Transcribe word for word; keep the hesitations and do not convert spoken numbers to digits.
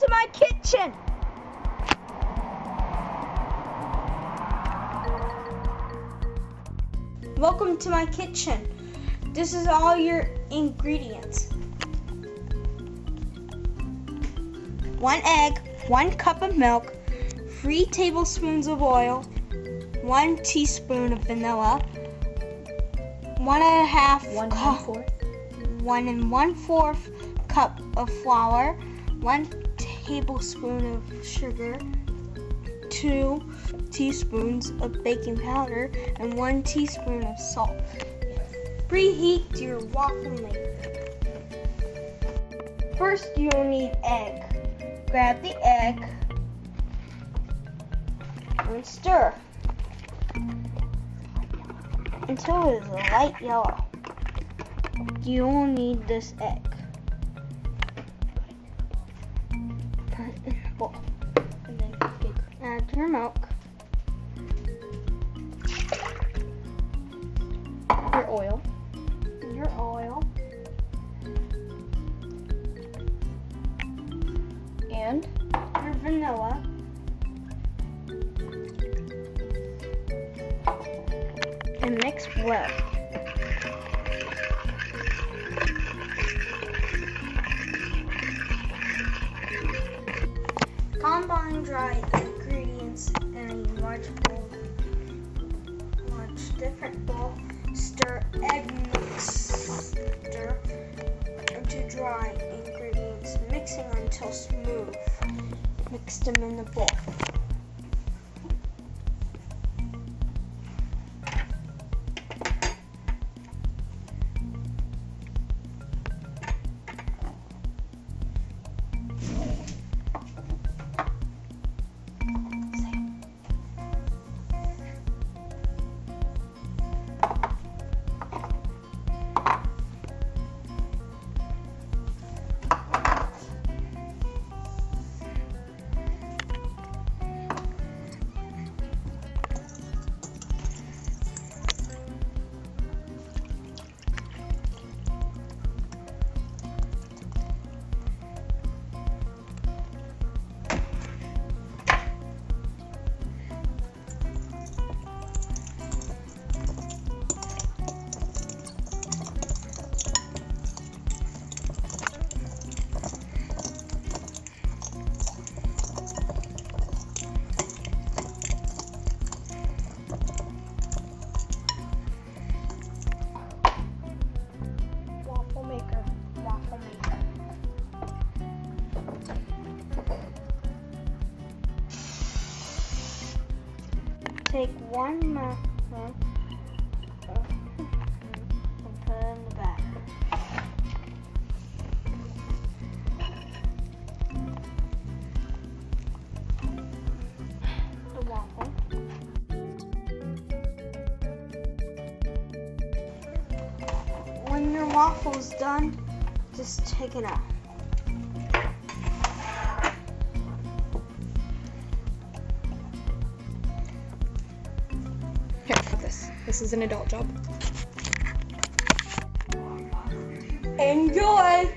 into my kitchen. Welcome to my kitchen. This is all your ingredients. One egg, one cup of milk, three tablespoons of oil, one teaspoon of vanilla, one and a half, one cup, and fourth, one and one fourth cup of flour, one tablespoon of sugar, two teaspoons of baking powder, and one teaspoon of salt. Preheat your waffle maker. First, you'll need egg. Grab the egg and stir until it is light yellow. You will need this egg. Put it in the bowl and then add your milk, your oil, your oil, and your vanilla. And mix well. Combine dry ingredients in a large bowl, large different bowl. Stir egg mixture into dry ingredients, mixing until smooth. Mix them in the bowl. Take one muffin and put it in the back. The waffle. When your waffle's done, just take it out. This is an adult job. Enjoy!